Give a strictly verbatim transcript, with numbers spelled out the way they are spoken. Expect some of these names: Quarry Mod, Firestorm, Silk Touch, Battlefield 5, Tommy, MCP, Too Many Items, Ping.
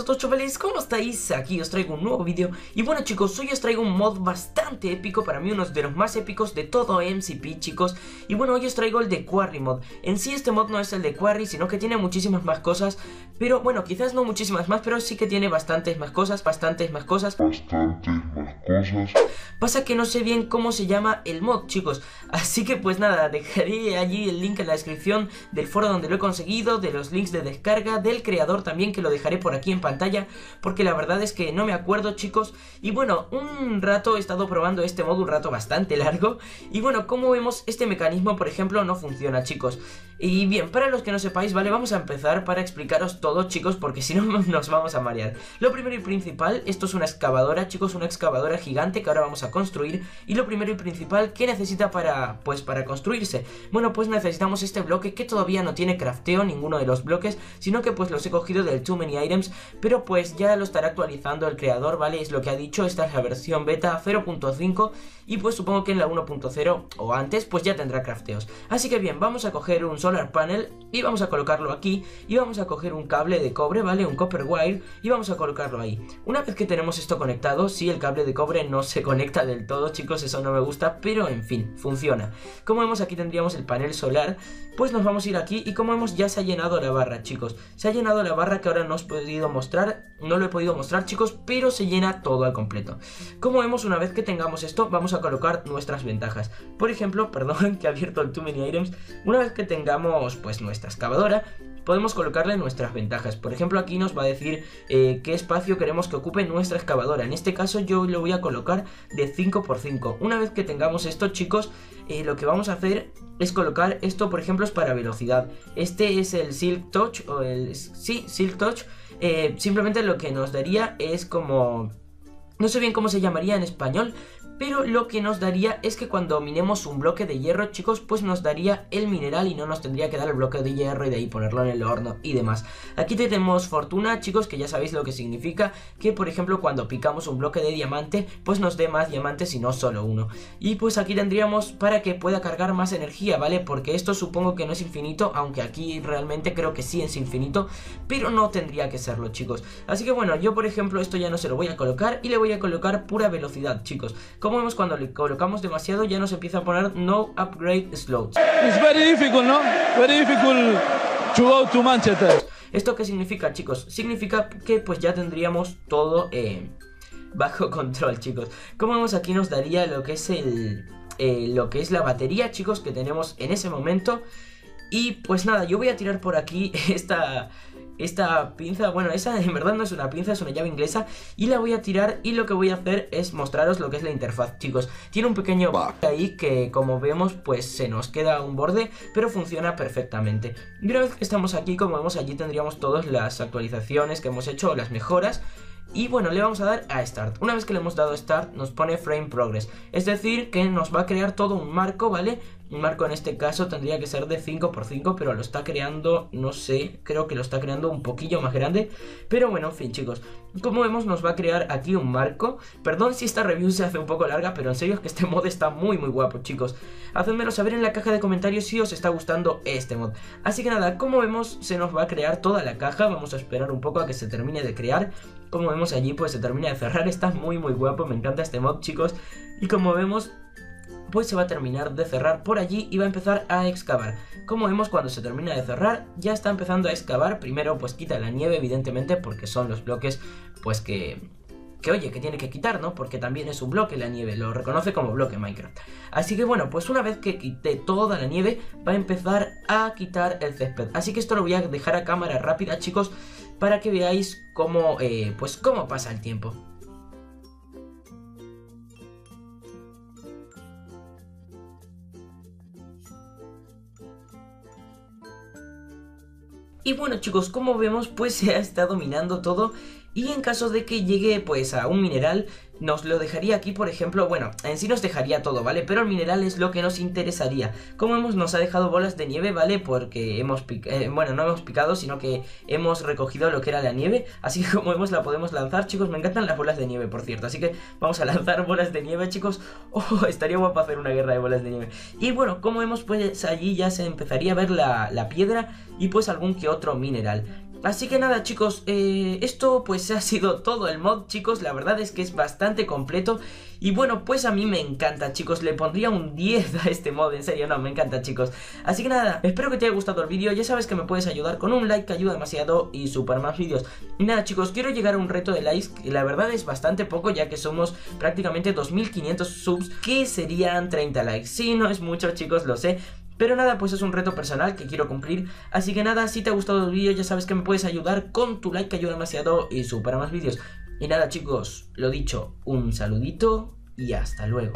a todos chavales, ¿cómo estáis? Aquí os traigo un nuevo vídeo. Y bueno chicos, hoy os traigo un mod bastante épico. Para mí uno de los más épicos de todo M C P chicos. Y bueno, hoy os traigo el de Quarry Mod. En sí este mod no es el de Quarry, sino que tiene muchísimas más cosas. Pero bueno, quizás no muchísimas más, pero sí que tiene bastantes más cosas, bastantes más cosas Bastantes más cosas Pasa que no sé bien cómo se llama el mod chicos. Así que pues nada, dejaré allí el link en la descripción del foro donde lo he conseguido, de los links de descarga, del creador también, que lo dejaré por aquí en pantalla, porque la verdad es que no me acuerdo chicos. Y bueno, un rato he estado probando este mod, un rato bastante largo. Y bueno, como vemos, este mecanismo por ejemplo no funciona chicos. Y bien, para los que no sepáis, vale, vamos a empezar para explicaros todo chicos, porque si no nos vamos a marear. Lo primero y principal, esto es una excavadora chicos, una excavadora gigante que ahora vamos a construir. Y lo primero y principal, ¿qué necesita para, pues, para construirse? Bueno, pues necesitamos este bloque que todavía no tiene crafteo, ninguno de los bloques, sino que pues los he cogido del Too Many Items, pero pues ya lo estará actualizando el creador, ¿vale? Es lo que ha dicho, esta es la versión beta cero punto cinco y pues supongo que en la uno punto cero o antes pues ya tendrá crafteos. Así que bien, vamos a coger un solar panel y vamos a colocarlo aquí, y vamos a coger un cable de cobre, ¿vale? Un copper wire, y vamos a colocarlo ahí. Una vez que tenemos esto conectado, sí, el cable de cobre no se conecta del todo, chicos, eso no me gusta, pero en fin, funciona. Como vemos, aquí tendríamos el panel solar, pues nos vamos a ir aquí y como vemos ya se ha llenado la barra, chicos. Se ha llenado la barra que ahora no os he podido mostrar, no lo he podido mostrar, chicos, pero se llena todo al completo. Como vemos, una vez que tengamos esto, vamos a colocar nuestras ventajas. Por ejemplo, perdón que he abierto el Too Many Items, una vez que tengamos pues nuestra excavadora, podemos colocarle nuestras ventajas. Por ejemplo, aquí nos va a decir eh, qué espacio queremos que ocupe nuestra excavadora. En este caso yo lo voy a colocar de cinco por cinco. Una vez que tengamos esto, chicos, eh, lo que vamos a hacer es colocar esto, por ejemplo, es para velocidad. Este es el Silk Touch, o el... sí, Silk Touch. Eh, simplemente lo que nos daría es como... no sé bien cómo se llamaría en español, pero lo que nos daría es que cuando minemos un bloque de hierro, chicos, pues nos daría el mineral y no nos tendría que dar el bloque de hierro y de ahí ponerlo en el horno y demás. Aquí tenemos fortuna, chicos, que ya sabéis lo que significa, que por ejemplo cuando picamos un bloque de diamante, pues nos dé más diamantes y no solo uno. Y pues aquí tendríamos para que pueda cargar más energía, ¿vale? Porque esto supongo que no es infinito, aunque aquí realmente creo que sí es infinito, pero no tendría que serlo, chicos. Así que bueno, yo por ejemplo esto ya no se lo voy a colocar y le voy a colocar pura velocidad, chicos. Como vemos, cuando le colocamos demasiado ya nos empieza a poner no upgrade slots. Es muy difícil, ¿no? Muy difícil jugar to Manchester. ¿Esto qué significa, chicos? Significa que pues ya tendríamos todo eh, bajo control, chicos. Como vemos, aquí nos daría lo que es el eh, lo que es la batería, chicos, que tenemos en ese momento. Y pues nada, yo voy a tirar por aquí esta... esta pinza, bueno, esa en verdad no es una pinza, es una llave inglesa, y la voy a tirar y lo que voy a hacer es mostraros lo que es la interfaz, chicos. Tiene un pequeño bug ahí que, como vemos, pues se nos queda un borde, pero funciona perfectamente. Y una vez que estamos aquí, como vemos, allí tendríamos todas las actualizaciones que hemos hecho, las mejoras. Y bueno, le vamos a dar a Start. Una vez que le hemos dado Start, nos pone Frame Progress. Es decir, que nos va a crear todo un marco, ¿vale? Un marco en este caso tendría que ser de cinco por cinco, pero lo está creando, no sé, creo que lo está creando un poquillo más grande. Pero bueno, en fin, chicos. Como vemos, nos va a crear aquí un marco. Perdón si esta review se hace un poco larga, pero en serio es que este mod está muy, muy guapo, chicos. Hacedmelo saber en la caja de comentarios si os está gustando este mod. Así que nada, como vemos, se nos va a crear toda la caja. Vamos a esperar un poco a que se termine de crear. Como vemos allí, pues se termina de cerrar. Está muy, muy guapo. Me encanta este mod, chicos. Y como vemos, pues se va a terminar de cerrar por allí y va a empezar a excavar. Como vemos, cuando se termina de cerrar, ya está empezando a excavar. Primero, pues quita la nieve, evidentemente, porque son los bloques, pues que... que oye, que tiene que quitar, ¿no? Porque también es un bloque la nieve, lo reconoce como bloque Minecraft. Así que bueno, pues una vez que quite toda la nieve, va a empezar a quitar el césped. Así que esto lo voy a dejar a cámara rápida, chicos, para que veáis cómo, eh, pues cómo pasa el tiempo. Y bueno chicos, como vemos, pues se ha estado minando todo. Y en caso de que llegue pues a un mineral, nos lo dejaría aquí, por ejemplo. Bueno, en sí nos dejaría todo, ¿vale? Pero el mineral es lo que nos interesaría. Como vemos, nos ha dejado bolas de nieve, ¿vale? Porque hemos picado, eh, bueno, no hemos picado, sino que hemos recogido lo que era la nieve. Así que como vemos, la podemos lanzar, chicos. Me encantan las bolas de nieve, por cierto. Así que vamos a lanzar bolas de nieve, chicos. Oh, estaría guapo hacer una guerra de bolas de nieve. Y bueno, como vemos, pues allí ya se empezaría a ver la, la piedra y pues algún que otro mineral. Así que nada, chicos, eh, esto pues ha sido todo el mod, chicos. La verdad es que es bastante completo. Y bueno, pues a mí me encanta, chicos. Le pondría un diez a este mod, en serio, no, me encanta, chicos. Así que nada, espero que te haya gustado el vídeo. Ya sabes que me puedes ayudar con un like, que ayuda demasiado, y super más vídeos. Y nada, chicos, quiero llegar a un reto de likes, que la verdad es bastante poco, ya que somos prácticamente dos mil quinientos subs, que serían treinta likes. Sí, no es mucho, chicos, lo sé. Pero nada, pues es un reto personal que quiero cumplir. Así que nada, si te ha gustado el vídeo, ya sabes que me puedes ayudar con tu like, que ayuda demasiado, y supera más vídeos. Y nada, chicos, lo dicho, un saludito y hasta luego.